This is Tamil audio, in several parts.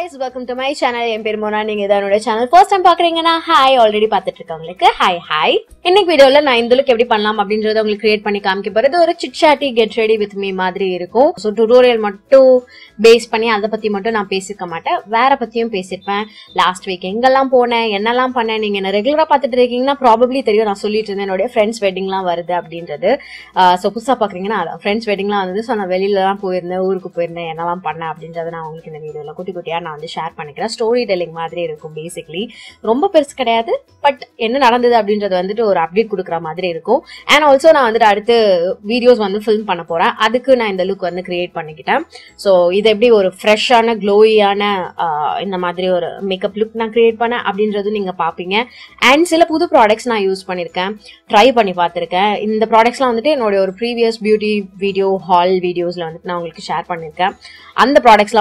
guys, welcome to my channel Empyre Mona. If you are channel first time hi already hi. In this video la na indula eppadi pannalam abindrathu ungalku create panni kaamikka poradhu oru chit chat get ready with me madri irukum. So tutorial mattum base panni adha pathi mattum na pesikka maata vera pathiyum pesirpen. Last week engallam pone ennalam panna neenga regular ah paathitu irukingna probably theriyum na sollitu irundhen enoda friends wedding la varudhu abindrathu. So pussa paakreenga na friends wedding la vandhu so na velila la poirna oorukku poirna ennalam panna abindrathu na ungalku indha video la kutti kutti I will share storytelling basically. But update and also I will videos film the look create. So this is a fresh glowy makeup look create and sila pudu products na use try the products la previous beauty video haul videos share and the products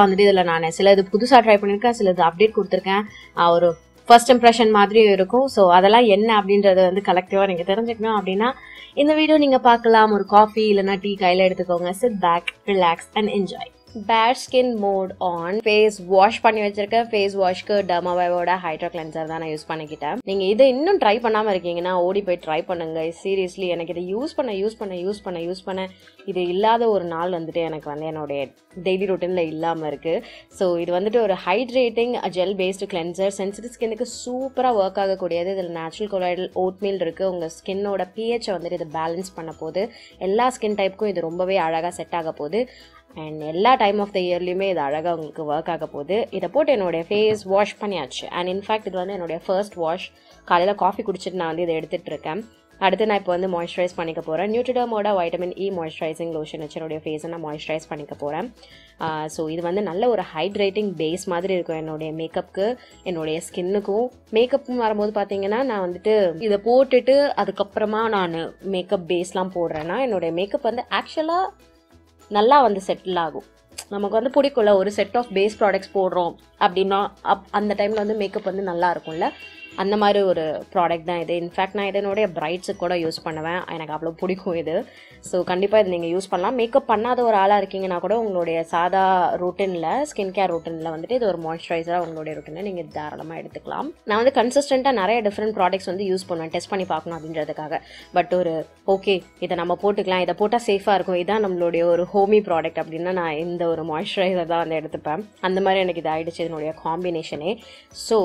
I try update and first impression so collective in the video you coffee tea sit back relax and enjoy. Bare skin mode on face wash face wash Dermavive hydro cleanser I use pannigita neenga try pannama irukingna odi poi try pannunga seriously use panna idu illada oru naal vandute enak vandu daily routine la illama irukku. So idu vandu oru hydrating gel based cleanser sensitive skin ku super work agakudiyadhu idhil natural colloidal oatmeal irukku unga skin oda pH vandu idu balance panna podu ella skin type ku idu rombave alaga set agapodu. And all time of the year you will work this face wash and in fact this first wash coffee I will moisturize Neutroderm vitamin E moisturizing lotion face moisturize. So this is a hydrating base makeup skin makeup makeup base makeup actually நல்லா வந்து செட்டில் ஆகும். நமக்கு வந்து புடிக்குள்ள ஒரு செட் ஆஃப் பேஸ் ப்ராடக்ட்ஸ் போடுறோம் அப்படினா அந்த டைம்ல வந்து மேக்கப் வந்து நல்லா இருக்கும்ல அந்த மாதிரி ஒரு ப்ராடக்ட் தான் இது. In fact நான் இதனோட பிரைட்ஸ் கூட யூஸ் பண்ணுவேன். எனக்கு அவ்ளோ பிடிக்கும் இது. சோ கண்டிப்பா இது நீங்க யூஸ் பண்ணலாம். மேக்கப் பண்ணாத ஒரு ஆளா இருக்கீங்கனா கூட உங்களுடைய சாதா ரூட்டின்ல ஸ்கின் கேர் ரூட்டின்ல வந்து இது ஒரு மாய்ஸ்சரைசரா உங்களுடைய ரூட்டின்ல நீங்க தாராளமா எடுத்துக்கலாம். நான் வந்து கன்சிஸ்டன்ட்டா நிறைய டிஃபரண்ட் ப்ராடக்ட்ஸ் வந்து யூஸ் பண்ணுவேன் டெஸ்ட் பண்ணி பார்க்கணும் அப்படின்றதுக்காக. பட் ஒரு ஓகே இத நம்ம போட்டுக்கலாம். இத போட்டா சேஃபா இருக்கும். இதான் நம்மளுடைய ஒரு ஹோமி ப்ராடக்ட் அப்படினா நான் இந்த ஒரு மாய்ஸ்சரைசர் தான் வந்து எடுத்துப்பேன். அந்த மாதிரி எனக்கு இது ஆயிடுச்சு இதனுடைய காம்பினேஷனே. சோ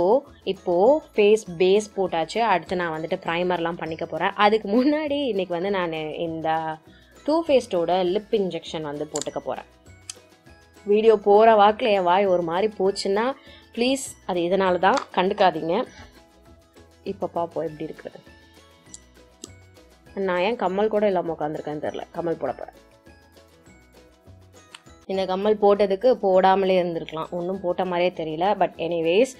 இப்போ face base போட்டாச்சு அடுத்து நான் வந்து பிரைமர்லாம் பண்ணிக்க போறேன். அதுக்கு முன்னாடி இன்னைக்கு வந்து நான் இந்த டூ ஃபேஸ் ஓட லிப் இன்ஜெக்ஷன் வந்து போட்டுக்க போறேன். வீடியோ போற வாக்குல ஏ வாய் ஒரு மாதிரி போச்சுனா ப்ளீஸ் அது இதனால தான் கண்டுக்காதீங்க. இப்ப பாப்போ எப்படி இருக்குது. நான் ஏன் கம்மல் கூட இல்லாம உட்கார்ந்திருக்கேன்னு தெரியல. கம்மல் போட போறேன். இந்த கம்மல் போட்டதுக்கு போடாமலே இருந்திருக்கலாம். ஒண்ணும் போட்ட மாதிரியே தெரியல. பட் எனிவேஸ்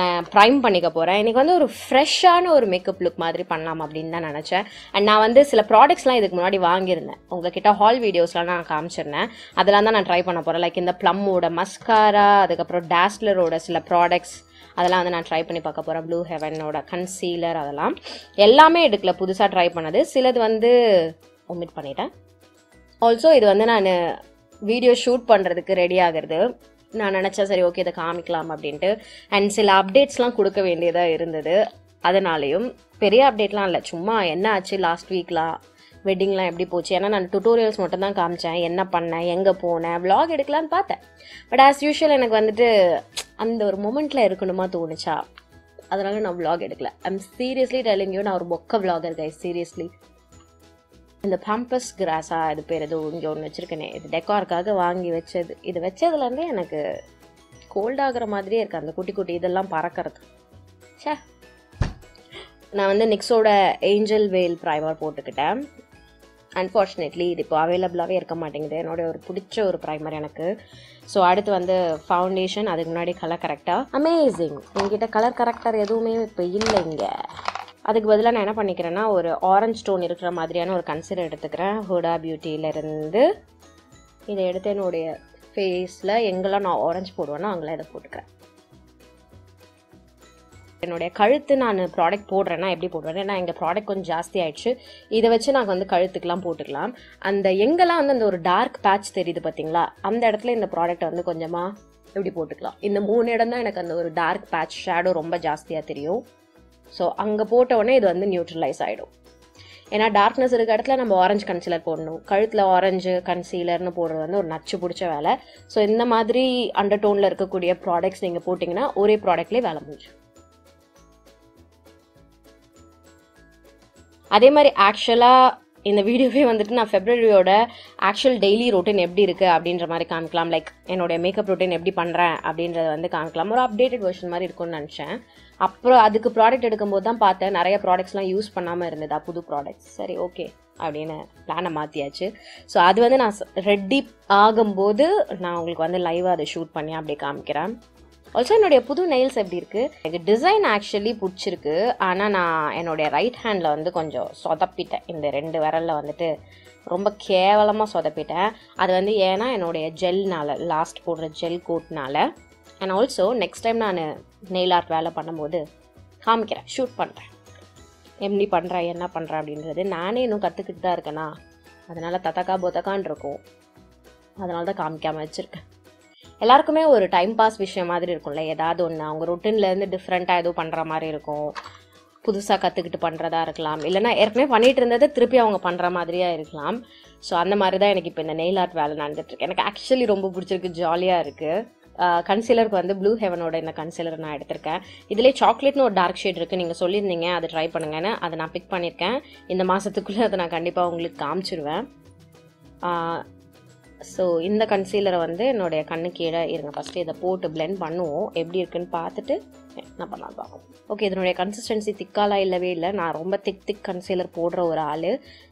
நான் பிரைம் பண்ணிக்க போறேன். எனக்கு வந்து ஒரு ஃப்ரெஷ்ஷான ஒரு மேக்கப் லுக் மாதிரி பண்ணலாம் அப்படிን தான் நினைச்சேன். and நான் வந்து சில ப்ராடக்ட்ஸ்லாம் இதுக்கு முன்னாடி வாங்கி இருந்தேன். உங்ககிட்ட ஹால் வீடியோஸ்லாம் நான் காமிச்சிருந்தேன். அதெல்லாம் தான் நான் ட்ரை பண்ண போறேன். லைக் இந்த ப்ளம்மோட மஸ்காரா அதுக்கு அப்புறம் டாஸ்லரோட சில ப்ராடக்ட்ஸ் அதெல்லாம் வந்து நான் ட்ரை பண்ணி பார்க்க போறேன். ப்ளூ ஹெவனோட கன்சீலர் அதெல்லாம் எல்லாமே எடுக்கல புதுசா ட்ரை பண்ணது. சிலது வந்து ஒமிட் பண்ணிட்டேன். ஆல்சோ இது வந்து நான் video shoot பண்றதுக்கு ரெடி ஆகிறது நான் நினைச்சேன். சரி ஓகே இத காமிக்கலாம் அப்படிட்டு and சில அப்டேட்ஸ்லாம் கொடுக்க வேண்டியதா இருந்தது. அதனாலயும் பெரிய அப்டேட்லாம் இல்ல சும்மா என்ன ஆச்சு லாஸ்ட் வீக்ல வெட்டிங்லாம் எப்படி போச்சு ஏன்னா நான் டியூட்டோரியல்ஸ் மட்டும் தான் காமிச்சேன். என்ன பண்ணேன் எங்க போனேன் vlog எடுக்கலாம்னு பார்த்தேன். பட் as usual எனக்கு வந்துட்டு அந்த ஒரு மொமெண்ட்ல இருக்கணுமா தோணுச்சா அதனால நான் vlog எடுக்கல. I'm seriously telling you நான் ஒரு பொக்க vlogger guys seriously. இந்த பம்பஸ் கிராஸா இது பேர் ஏதோ இங்க ஒன்னு வச்சிருக்கனே இது டெக்கார்க்காக வாங்கி வச்சது. இது வச்சதுல இருந்து எனக்கு கோல்ட் ஆகுற மாதிரியே இருக்கு அந்த குட்டி குட்டி இதெல்லாம் பறக்கிறது. ச்சே நான் வந்து நிக்ஸோட ஏஞ்சல் வேல் பிரைமர் போட்டுக்கிட்டேன். அன்ஃபோர்ச்சுனேட்லி இது இப்போ அவைலபிளாவே இருக்க மாட்டேங்குது. என்னோட ஒரு பிடிச்ச ஒரு பிரைமர் எனக்கு. ஸோ அடுத்து வந்து ஃபவுண்டேஷன் அதுக்கு முன்னாடி கலர் கரெக்டா அமேசிங் என்கிட்ட கலர் கரெக்டர் எதுவுமே இப்போ இல்லைங்க. அதுக்கு பதிலா நான் என்ன பண்ணிக்கிறேன்னா ஒரு ஆரஞ்சு ஸ்டோன் இருக்கிற மாதிரியான ஒரு கன்சீலர் எடுத்துக்கிறேன் ஹோடா பியூட்டில இருந்து. இதை எடுத்து என்னுடைய ஃபேஸ்ல எங்கெல்லாம் நான் ஆரஞ்சு போடுவேனோ அங்கெல்லாம் இதை போட்டுக்கிறேன். என்னோட கழுத்து நான் ப்ராடக்ட் போடுறேன்னா எப்படி போடுவேன் ஏன்னா எங்க ப்ராடக்ட் கொஞ்சம் ஜாஸ்தி ஆயிடுச்சு. இதை வச்சு நான் வந்து கழுத்துக்குலாம் போட்டுக்கலாம். அந்த எங்கெல்லாம் வந்து அந்த ஒரு டார்க் பேட்ச் தெரியுது பாத்தீங்களா அந்த இடத்துல இந்த ப்ராடக்ட் வந்து கொஞ்சமா இப்படி போட்டுக்கலாம். இந்த மூணு இடம் தான் எனக்கு அந்த ஒரு டார்க் பேட்ச் ஷேடோ ரொம்ப ஜாஸ்தியா தெரியும். சோ அங்க போட்ட உடனே இது வந்து நியூட்ரலைஸ் ஆயிடும். ஏனா டார்க்னஸ் இருக்க இடத்துல நம்ம ஆரஞ்சு கன்சீலர் போடணும். கழுத்துல ஆரஞ்சு கன்சீலர்னு போடுறது வந்து ஒரு நச்சு பிடிச்ச வேலை. சோ இந்த மாதிரி அண்டர் டோன்ல இருக்கக்கூடிய ப்ராடக்ட்ஸ் நீங்க போட்டிங்கன்னா ஒரே ப்ராடக்ட்லயே வேலை முடியும். அதே மாதிரி ஆக்சுவலா இந்த வீடியோவே வந்துட்டு நான் ஃபெப்ரவரியோட ஆக்சுவல் டெய்லி ரொட்டீன் எப்படி இருக்கு அப்படின்ற மாதிரி காமிக்கலாம். லைக் என்னோட மேக்கப் ரொட்டீன் எப்படி பண்றேன் அப்படின்றத வந்து காமிக்கலாம். ஒரு அப்டேட்டட் வெர்ஷன் மாதிரி இருக்கும்னு நினைச்சேன். அப்புறம் அதுக்கு ப்ராடக்ட் எடுக்கும்போது தான் பார்த்தேன் நிறைய ப்ராடக்ட்ஸ்லாம் யூஸ் பண்ணாமல் இருந்ததா புது ப்ராடக்ட்ஸ். சரி ஓகே அப்படின்னு பிளானை மாற்றியாச்சு. ஸோ அது வந்து நான் ரெடி ஆகும்போது நான் உங்களுக்கு வந்து லைவாக அதை ஷூட் பண்ணி அப்படியே காமிக்கிறேன். ஆல்சோ என்னுடைய புது நெயில்ஸ் எப்படி இருக்குது, எனக்கு டிசைன் ஆக்சுவலி பிடிச்சிருக்கு. ஆனால் நான் என்னுடைய ரைட் ஹேண்டில் வந்து கொஞ்சம் சொதப்பிட்டேன். இந்த ரெண்டு விரலில் வந்துட்டு ரொம்ப கேவலமாக சொதப்பிட்டேன். அது வந்து ஏன்னா என்னுடைய ஜெல்னால், லாஸ்ட் போடுற ஜெல் கோட்னால். அண்ட் ஆல்சோ நெக்ஸ்ட் டைம் நான் நெயில் ஆர்ட் வேலை பண்ணும்போது காமிக்கிறேன், ஷூட் பண்ணுறேன், எப்படி பண்ணுறேன் என்ன பண்ணுறேன் அப்படின்றது. நானே இன்னும் கற்றுக்கிட்டு தான் இருக்கேனா, அதனால் தத்தக்கா போத்தக்கான் இருக்கும், அதனால தான் காமிக்காமல் வச்சுருக்கேன். எல்லாருக்குமே ஒரு டைம் பாஸ் விஷயம் மாதிரி இருக்கும்ல, ஏதாவது ஒன்று அவங்க ரொட்டீன்லேருந்து டிஃப்ரெண்ட்டாக ஏதோ பண்ணுற மாதிரி இருக்கும். புதுசாக கற்றுக்கிட்டு பண்ணுறதா இருக்கலாம், இல்லைனா ஏற்கனவே பண்ணிகிட்டு இருந்ததை திருப்பி அவங்க பண்ணுற மாதிரியாக இருக்கலாம். ஸோ அந்த மாதிரி தான் எனக்கு இப்போ இந்த நெயில் ஆர்ட் வேலை நடந்துகிட்ருக்கு. எனக்கு ஆக்சுவலி ரொம்ப பிடிச்சிருக்கு, ஜாலியாக இருக்குது. கன்சீலருக்கு வந்து ப்ளூ ஹெவனோட இந்த கன்சீலர் நான் எடுத்திருக்கேன். இதிலே சாக்லேட்னு ஒரு டார்க் ஷேட் இருக்குது, நீங்கள் சொல்லியிருந்தீங்க அதை ட்ரை பண்ணுங்கன்னு. அதை நான் பிக் பண்ணியிருக்கேன். இந்த மாதத்துக்குள்ளே அதை நான் கண்டிப்பாக உங்களுக்கு காமிச்சிடுவேன். ஸோ இந்த கன்சீலரை வந்து என்னுடைய கண்ணு கீழே இருங்க, ஃபஸ்ட்டு இதை போட்டு பிளெண்ட் பண்ணுவோம், எப்படி இருக்குன்னு பார்த்துட்டு நான் பண்ணலாம் பார்ப்போம். ஓகே, இதனுடைய கன்சிஸ்டன்சி திக்காலாம் இல்லவே இல்லை. நான் ரொம்ப திக் கன்சீலர் போடுற ஒரு ஆள்.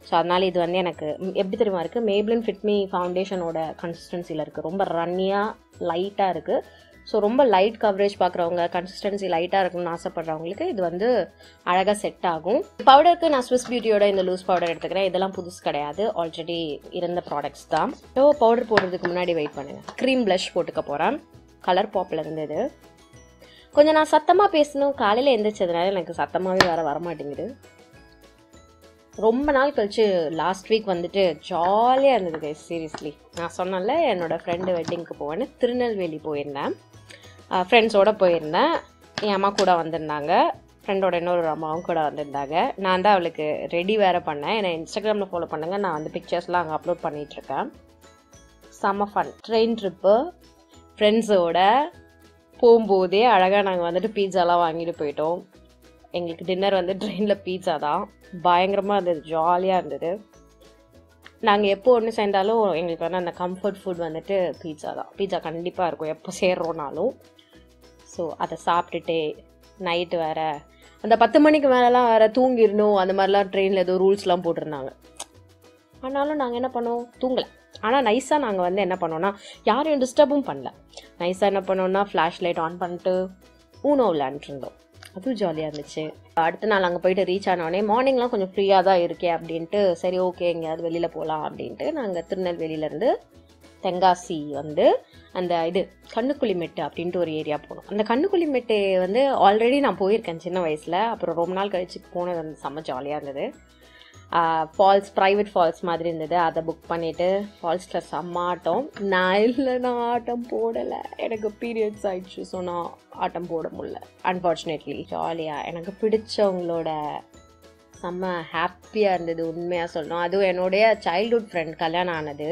ஸோ அதனால் இது வந்து எனக்கு எப்படி தெரியுமா இருக்குது, மேப்ளின் ஃபிட் மீ ஃபவுண்டேஷனோட கன்சிஸ்டன்சியில் இருக்குது. ரொம்ப ரன்னியாக லைட்டாக இருக்குது. ஸோ ரொம்ப லைட் கவரேஜ் பார்க்குறவங்க, கன்சிஸ்டன்சி லைட்டாக இருக்கணும்னு ஆசைப்பட்றவங்களுக்கு இது வந்து அழகாக செட் ஆகும். பவுடருக்கு நான் ஸ்விஸ் பியூட்டியோட இந்த லூஸ் பவுடர் எடுத்துக்கிறேன். இதெல்லாம் புதுசு கிடையாது, ஆல்ரெடி இருந்த ப்ராடக்ட்ஸ் தான். ஸோ பவுடர் போடுறதுக்கு முன்னாடி வெயிட் பண்ணுங்கள். க்ரீம் ப்ளஷ் போட்டுக்க போகிறேன். கலர் பாப்பில் இருந்தது. கொஞ்சம் நான் சத்தமாக பேசணும், காலையில் எழுந்திரிச்சதுனால எனக்கு சத்தமாகவே வரமாட்டேங்குது. ரொம்ப நாள் கழிச்சு லாஸ்ட் வீக் வந்துட்டு ஜாலியாக இருந்தது. சீரியஸ்லி நான் சொன்னல என்னோடய ஃப்ரெண்டு வெட்டிங்க்கு போவேன்னு, திருநெல்வேலி போயிருந்தேன். ஃப்ரெண்ட்ஸோடு போயிருந்தேன். என் அம்மா கூட வந்திருந்தாங்க, ஃப்ரெண்டோட இன்னொரு அம்மாவும் கூட வந்திருந்தாங்க. நான் தான் அவளுக்கு ரெடி வேறு பண்ணேன். என்னை இன்ஸ்டாகிராமில் ஃபாலோ பண்ணுங்க, நான் வந்து பிக்சர்ஸ்லாம் அங்கே அப்லோட் பண்ணிகிட்ருக்கேன். செம்ம ஃபன். ட்ரெயின் ட்ரிப்பு ஃப்ரெண்ட்ஸோட போகும்போதே அழகாக நாங்கள் வந்துட்டு பீட்சாலாம் வாங்கிட்டு போயிட்டோம். எங்களுக்கு டின்னர் வந்து ட்ரெயினில் பீட்சா தான். பயங்கரமாக இருந்தது, ஜாலியாக இருந்தது. நாங்கள் எப்போ ஒன்று சேர்ந்தாலும் எங்களுக்கு வந்து அந்த கம்ஃபர்ட் ஃபுட் வந்துட்டு பீட்சா தான். பீட்சா கண்டிப்பாக இருக்கும் எப்போ சேர்றோனாலும். ஸோ அதை சாப்பிட்டுட்டே நைட்டு வேறு அந்த 10 மணிக்கு மேலெலாம் வேறு தூங்கிடணும் அந்த மாதிரிலாம் ட்ரெயினில் ஏதோ ரூல்ஸ்லாம் போட்டிருந்தாங்க. ஆனாலும் நாங்கள் என்ன பண்ணோம், தூங்கலை. ஆனால் நைஸாக நாங்கள் வந்து என்ன பண்ணோன்னா, யாரையும் டிஸ்டர்பும் பண்ணல. நைஸாக என்ன பண்ணோன்னா ஃப்ளாஷ் லைட் ஆன் பண்ணிட்டு ஊனோ விளையாண்டுருந்தோம். அதுவும் ஜாலியாக இருந்துச்சு. அடுத்த நாள் அங்கே போய்ட்டு ரீச் ஆனோடனே மார்னிங்லாம் கொஞ்சம் ஃப்ரீயாக தான் இருக்கேன் அப்படின்ட்டு, சரி ஓகே எங்கேயாவது வெளியில் போகலாம் அப்படின்ட்டு நாங்கள் திருநெல்வேலியிலேருந்து தென்காசி வந்து அந்த இது கண்ணுக்குழிமெட்டு அப்படின்ட்டு ஒரு ஏரியா போனோம். அந்த கண்ணுக்குழிமெட்டு வந்து ஆல்ரெடி நான் போயிருக்கேன் சின்ன வயசில். அப்புறம் ரொம்ப நாள் கழிச்சு போனது வந்து செம்ம ஜாலியாக இருந்தது. ஃபால்ஸ், ப்ரைவேட் ஃபால்ஸ் மாதிரி இருந்தது. அதை புக் பண்ணிவிட்டு ஃபால்ஸில் செம்ம ஆட்டம். நான் இல்லைன்னா ஆட்டம் போடலை, எனக்கு பீரியட்ஸ் ஆகிடுச்சு. ஸோ நான் ஆட்டம் போட முடில அன்ஃபார்ச்சுனேட்லி. ஜாலியாக எனக்கு பிடிச்சவங்களோட செம்ம ஹாப்பியாக இருந்தது, உண்மையாக சொல்லணும். அதுவும் என்னுடைய சைல்ட்ஹுட் ஃப்ரெண்ட் கல்யாணம் ஆனது.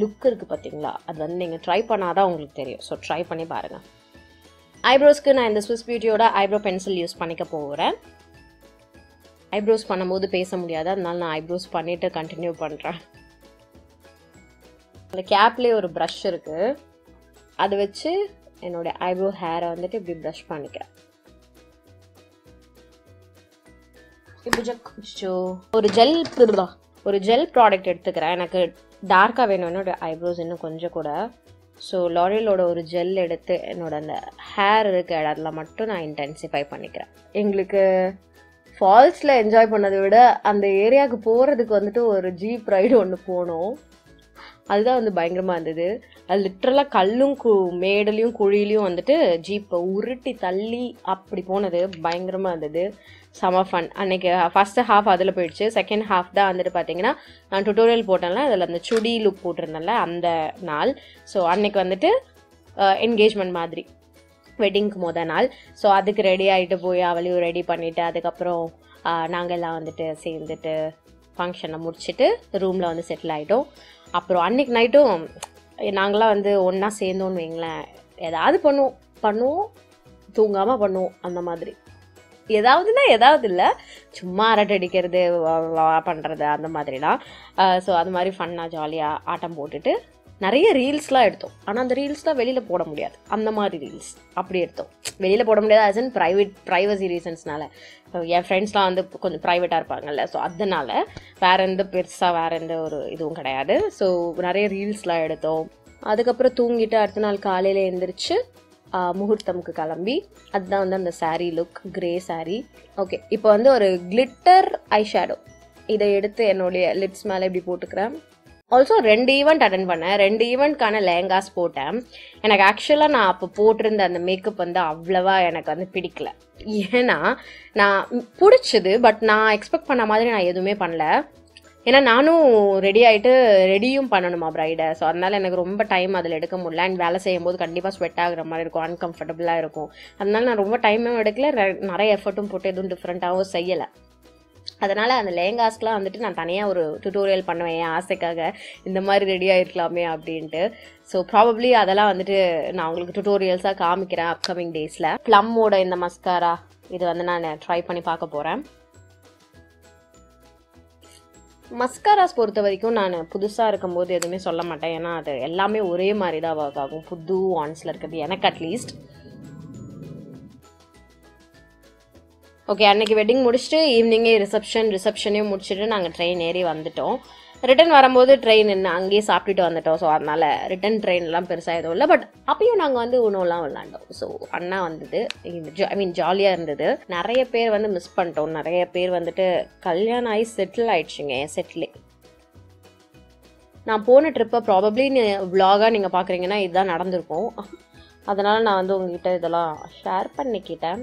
லுக் இருக்குது பார்த்தீங்களா, அது வந்து நீங்கள் ட்ரை பண்ணாதான் உங்களுக்கு தெரியும். ஸோ ட்ரை பண்ணி பாருங்கள். ஐப்ரோஸ்க்கு நான் இந்த ஸ்விஸ் பியூட்டியோட ஐப்ரோ பென்சில் யூஸ் பண்ணிக்க போகிறேன். ஐப்ரோஸ் பண்ணும்போது பேச முடியாது, அதனால நான் ஐப்ரோஸ் பண்ணிவிட்டு கண்டினியூ பண்ணுறேன். அந்த கேப்லேயே ஒரு ப்ரஷ் இருக்குது, அதை வச்சு என்னோடய ஐப்ரோ ஹேரை வந்துட்டு இப்படி ப்ரஷ் பண்ணிக்கிறேன். இப்போ ஒரு ஜெல் ப்ராடக்ட் எடுத்துக்கிறேன். எனக்கு டார்க்காக வேணும் என்னோடய ஐப்ரோஸ் இன்னும் கொஞ்சம் கூட. So L'Oreal oda gel eduthu enoda hair irukku adala mattum na intensify panikiren. Engalukku falls la enjoy pannadha vida andha area ku poradhukku vandu or jeep ride onnu ponom. அதுதான் வந்து பயங்கரமா இருந்தது. அது லிட்டரலா கல்லும் மேடலையும் குழியிலயும் வந்துட்டு ஜீப்பை உருட்டி தள்ளி அப்படி போனது பயங்கரமா இருந்தது. சம ஃபன். அன்னைக்கு ஃபர்ஸ்ட் ஹாஃப் அதில் போயிடுச்சு. செகண்ட் ஹாஃப் தான் வந்துட்டு பார்த்தீங்கன்னா நான் டுட்டோரியல் போட்டேன்ல, அதில் அந்த சுடி லுக் போட்டிருந்தேன்ல அந்த நாள். ஸோ அன்னைக்கு வந்துட்டு என்கேஜ்மெண்ட் மாதிரி வெட்டிங்க்கு மொதல் நாள். ஸோ அதுக்கு ரெடி ஆகிட்டு போய் அவளையும் ரெடி பண்ணிவிட்டு அதுக்கப்புறம் நாங்கள்லாம் வந்துட்டு சேர்ந்துட்டு ஃபங்க்ஷனை முடிச்சுட்டு ரூமில் வந்து செட்டில் ஆகிட்டோம். அப்புறம் அன்றைக்கி நைட்டும் நாங்களாம் வந்து ஒன்றா சேர்ந்தோன்னு வைங்களேன், ஏதாவது பண்ணுவோம் தூங்காமல் பண்ணுவோம். அந்த மாதிரி ஏதாவதுன்னா ஏதாவது இல்லை, சும்மா அரட்டை அடிக்கிறது பண்ணுறது அந்த மாதிரிலாம். ஸோ அது மாதிரி ஃபன்னாக ஜாலியாக ஆட்டம் போட்டுட்டு நிறைய ரீல்ஸ்லாம் எடுத்தோம். ஆனால் அந்த ரீல்ஸ்லாம் வெளியில் போட முடியாது, அந்த மாதிரி ரீல்ஸ் அப்படி எடுத்தோம். வெளியில் போட முடியாது ஆஸ் இன் ப்ரைவசி ரீசன்ஸ்னால. என் ஃப்ரெண்ட்ஸ்லாம் வந்து கொஞ்சம் ப்ரைவேட்டாக இருப்பாங்கல்ல, ஸோ அதனால் வேறு எந்த பெருசாக வேறு எந்த ஒரு இதுவும் கிடையாது. ஸோ நிறைய ரீல்ஸ்லாம் எடுத்தோம். அதுக்கப்புறம் தூங்கிட்டு அடுத்த நாள் காலையில் எழுந்திரிச்சு முகூர்த்தமுக்கு கிளம்பி, அதுதான் வந்து அந்த sari look, grey sari. Okay, இப்போ வந்து ஒரு கிளிட்டர் ஐ ஷேடோ இதை எடுத்து என்னுடைய லிப்ஸ் மேலே இப்படி போட்டுக்கிறேன். ஆல்சோ 2 ஈவெண்ட் அட்டென்ட் பண்ணேன். 2 ஈவெண்ட்கான லேங்காஸ் போட்டேன். எனக்கு ஆக்சுவலாக நான் அப்போ போட்டிருந்த அந்த மேக்கப் வந்து அவ்வளவா எனக்கு வந்து பிடிக்கல. ஏன்னா நான் பிடிச்சது, பட் நான் எக்ஸ்பெக்ட் பண்ண மாதிரி நான் எதுவுமே பண்ணல. ஏன்னா நானும் ரெடி ஆகிட்டு ரெடியும் பண்ணணுமா ப்ரைடை. ஸோ அதனால் எனக்கு ரொம்ப டைம் அதில் எடுக்க முடியல. அண்ட் வேலை செய்யும்போது கண்டிப்பாக ஸ்வெட் ஆகிற மாதிரி இருக்கும், அன்கம்ஃபர்டபுளாக இருக்கும். அதனால் நான் ரொம்ப டைமும் எடுக்கல, நிறைய எஃபர்ட்டும் போட்டு எதுவும் டிஃப்ரெண்ட்டாகவும் செய்யலை. அதனால் அந்த லேங்காஸ்க்கெலாம் வந்துட்டு நான் தனியாக ஒரு டுட்டோரியல் பண்ணுவேன் என் ஆசைக்காக, இந்த மாதிரி ரெடி ஆகிருக்கலாமே அப்படின்ட்டு. ஸோ ப்ராபப்ளி அதெல்லாம் வந்துட்டு நான் உங்களுக்கு டுட்டோரியல்ஸாக காமிக்கிறேன் அப்கமிங் டேஸில். ப்ளம்மோட இந்த மஸ்காரா இது வந்து நான் ட்ரை பண்ணி பார்க்க போகிறேன். மஸ்காராஸ் பொறுத்த வரைக்கும் நான் புதுசாக இருக்கும்போது எதுவுமே சொல்ல மாட்டேன், ஏன்னா அது எல்லாமே ஒரே மாதிரி தான் ஒர்க் ஆகும். புது ஆன்ஸில் இருக்கிறது எனக்கு அட்லீஸ்ட். ஓகே, அன்றைக்கி வெட்டிங் முடிச்சுட்டு ஈவினிங்கே ரிசப்ஷனையும் முடிச்சுட்டு நாங்கள் ட்ரெயின் ஏறி வந்துவிட்டோம். ரிட்டன் வரும்போது ட்ரெயின் என்ன அங்கேயே சாப்பிட்டுட்டு வந்துவிட்டோம். ஸோ அதனால் ரிட்டன் ட்ரெயின்லாம் பெருசாக எதுவும் இல்லை. பட் அப்பயும் நாங்கள் வந்து உணவுலாம் விளாண்டோம். ஸோ அண்ணா வந்தது ஜாலியாக இருந்தது. நிறைய பேர் வந்து மிஸ் பண்ணிட்டோம். நிறைய பேர் வந்துட்டு கல்யாணம் ஆகி செட்டில் ஆகிடுச்சுங்க. செட்டிலே நான் போன ட்ரிப்பை ப்ராபப்ளி விளாகாக நீங்கள் பார்க்குறீங்கன்னா இதுதான் நடந்திருக்கும். அதனால் நான் வந்து உங்ககிட்ட இதெல்லாம் ஷேர் பண்ணிக்கிட்டேன்.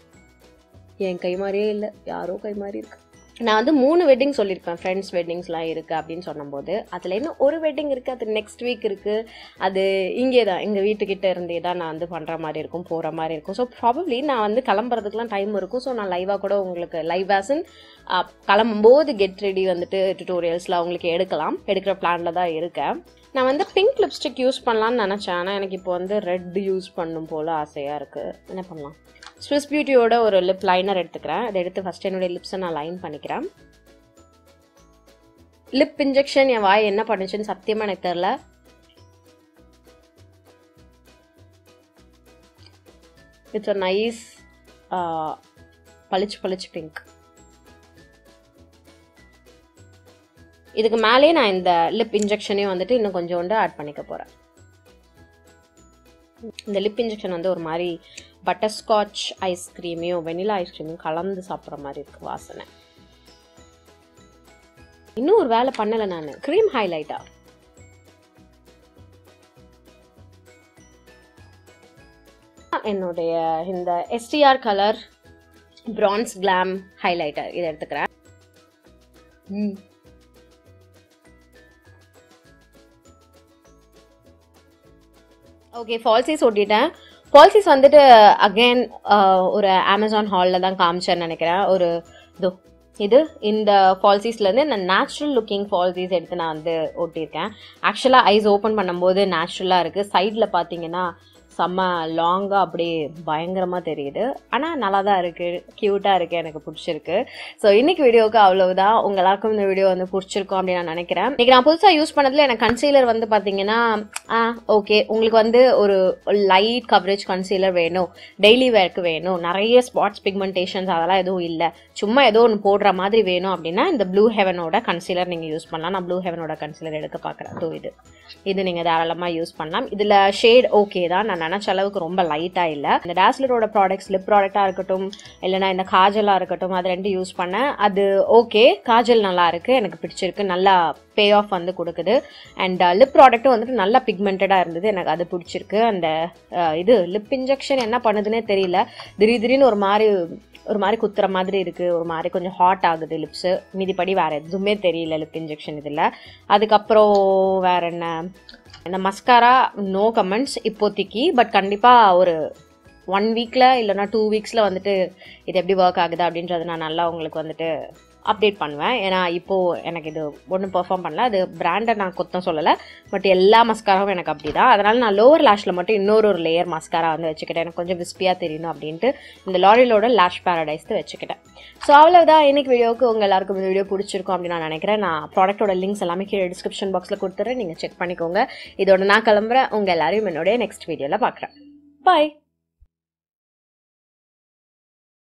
என் கை மாதிரியே இல்லை, யாரோ கை மாதிரி இருக்கு. நான் வந்து 3 வெட்டிங் சொல்லியிருப்பேன், ஃப்ரெண்ட்ஸ் வெட்டிங்ஸ்லாம் இருக்குது அப்படின்னு சொன்னபோது. அதில் இன்னும் ஒரு வெட்டிங் இருக்குது, அது நெக்ஸ்ட் வீக் இருக்குது. அது இங்கே தான் எங்கள் வீட்டுக்கிட்ட இருந்தே தான் நான் வந்து பண்ணுற மாதிரி இருக்கும், போகிற மாதிரி இருக்கும். ஸோ ப்ராபப்ளி நான் வந்து கிளம்புறதுக்குலாம் டைம் இருக்கும். ஸோ நான் லைவாக கூட உங்களுக்கு லைவ் ஆசன் கிளம்பும்போது கெட் ரெடி வந்துட்டு டுட்டோரியல்ஸ்லாம் உங்களுக்கு எடுக்கலாம், எடுக்கிற பிளானில் தான் இருக்கேன். நான் வந்து பிங்க் லிப்ஸ்டிக் யூஸ் பண்ணலான்னு நினச்சேன். ஆனால் எனக்கு இப்போ வந்து ரெட் யூஸ் பண்ணும் போல் ஆசையாக இருக்குது. என்ன பண்ணலாம், ஸ்விஸ் பியூட்டியோட ஒரு லிப் லைனர் எடுத்துக்கிறேன். அதை எடுத்து ஃபஸ்ட் என்னுடைய லிப்ஸை நான் லைன் பண்ணிக்கிறேன். லிப் இன்ஜெக்ஷன் என் வாய் என்ன பண்ணுச்சுன்னு சத்தியமாக எனக்கு தெரில. இட்ஸ் அ நைஸ் பளிச்சு பளிச்சு பிங்க். இதுக்கு மேலே நான் இந்த லிப் இன்ஜெக்ஷனையும் வந்துட்டு இன்னும் கொஞ்சோண்டு ஆட் பண்ணிக்க போகிறேன். இந்த லிப் இன்ஜெக்ஷன் வந்து ஒரு மாதிரி பட்டர்ஸ்காட்ச் ஐஸ்கிரீமையும் வெனிலா ஐஸ்கிரீமும் கலந்து சாப்பிட்ற மாதிரி இருக்குது வாசனை. இன்னும் ஒரு வேலை பண்ணலை நான், க்ரீம் ஹைலைட்டா. என்னுடைய இந்த STR colour France glam highlighter இதை எடுத்துக்கிறேன். ஓகே, ஃபால்ஸீஸ் ஒட்டிட்டேன். பால்சிஸ் வந்துட்டு அகெயின் ஒரு அமேசான் ஹாலில் தான் காமிச்சேன்னு நினைக்கிறேன். ஒரு இது இந்த ஃபால்சிஸ்லேருந்து நான் நேச்சுரல் லுக்கிங் ஃபால்சிஸ் எடுத்து நான் வந்து ஒட்டியிருக்கேன். ஆக்சுவலாக ஐஸ் ஓப்பன் பண்ணும்போது நேச்சுரலாக இருக்குது. சைடில் பார்த்தீங்கன்னா செம்ம லாங்காக அப்படியே பயங்கரமாக தெரியுது. ஆனால் நல்லா தான் இருக்குது, க்யூட்டாக இருக்குது, எனக்கு பிடிச்சிருக்கு. ஸோ இன்றைக்கி வீடியோவுக்கு அவ்வளவுதான். உங்கள் எல்லாருக்கும் இந்த வீடியோ வந்து பிடிச்சிருக்கும் அப்படின்னு நான் நினைக்கிறேன். இன்றைக்கி நான் புதுசாக யூஸ் பண்ணதில் எனக்கு கன்சீலர் வந்து பார்த்தீங்கன்னா ஓகே, உங்களுக்கு வந்து ஒரு லைட் கவரேஜ் கன்சீலர் வேணும், டெய்லி வேர்க்கு வேணும், நிறைய ஸ்பாட்ஸ் பிக்மெண்டேஷன்ஸ் அதெல்லாம் எதுவும் இல்லை, சும்மா ஏதோ ஒன்று போடுற மாதிரி வேணும் அப்படின்னா இந்த ப்ளூ ஹெவனோட கன்சீலர் நீங்கள் யூஸ் பண்ணலாம். நான் ப்ளூ ஹெவனோட கன்சீலர் எடுக்க பார்க்குறேன். ஸோ இது நீங்கள் தாராளமாக யூஸ் பண்ணலாம். இதில் ஷேட் ஓகே தான், நான் நினச்ச அளவுக்கு ரொம்ப லைட்டாக இல்லை. இந்த டாஸ்லரோட ப்ராடக்ட்ஸ் லிப் ப்ராடக்டாக இருக்கட்டும், இல்லைனா இந்த காஜலாக இருக்கட்டும், அது ரெண்டு யூஸ் பண்ணேன். அது ஓகே, காஜல் நல்லா இருக்குது, எனக்கு பிடிச்சிருக்கு, நல்லா பே ஆஃப் வந்து கொடுக்குது. அண்ட் லிப் ப்ராடக்ட்டும் வந்துட்டு நல்லா பிக்மெண்டடாக இருந்தது, எனக்கு அது பிடிச்சிருக்கு. அந்த இது லிப் இன்ஜெக்ஷன் என்ன பண்ணுதுன்னே தெரியல, திடீர்னு ஒரு மாதிரி குத்துற மாதிரி இருக்குது, ஒரு மாதிரி கொஞ்சம் ஹாட் ஆகுது லிப்ஸு. மீதிப்படி வேறு எதுவுமே தெரியல லிப் இன்ஜெக்ஷன் இதில். அதுக்கப்புறம் வேறு என்ன, இந்த மஸ்காரா நோ கமெண்ட்ஸ் இப்போதைக்கு. பட் கண்டிப்பாக ஒரு 1 வீக்கில் இல்லைனா 2 வீக்ஸில் வந்துட்டு இது எப்படி ஒர்க் ஆகுது அப்படின்றது நான் நல்லா உங்களுக்கு வந்துட்டு அப்டேட் பண்ணுவேன். ஏன்னா இப்போது எனக்கு இது ஒன்றும் பெர்ஃபார்ம் பண்ணல, அது பிராண்டை நான் குத்தம் சொல்லலை, பட் எல்லா மஸ்காராவும் எனக்கு அப்படி தான். அதனால் நான் லோவர் லேஷில் மட்டும் இன்னொரு லேயர் மஸ்காரா வந்து வச்சுக்கிட்டேன், எனக்கு கொஞ்சம் விஸ்பியாக தெரியணும் அப்படின்ட்டு இந்த லாரியலோட லேஷ் பேரடைஸ்து வச்சுக்கிட்டேன். ஸோ அவ்வளோதான் இன்றைக்கி வீடியோவுக்கு. உங்கள் எல்லாருக்கும் இந்த வீடியோ பிடிச்சிருக்கும் அப்படின்னு நான் நினைக்கிறேன். நான் ப்ராடக்டோட லிங்க்ஸ் எல்லாமே கீழே டிஸ்கிரிப்ஷன் பாக்ஸில் கொடுத்துட்றேன், நீங்கள் செக் பண்ணிக்கோங்க. இதோட நான் கிளம்புறேன். உங்கள் எல்லாரையும் என்னோடைய நெக்ஸ்ட் வீடியோவில் பார்க்குறேன். பாய்.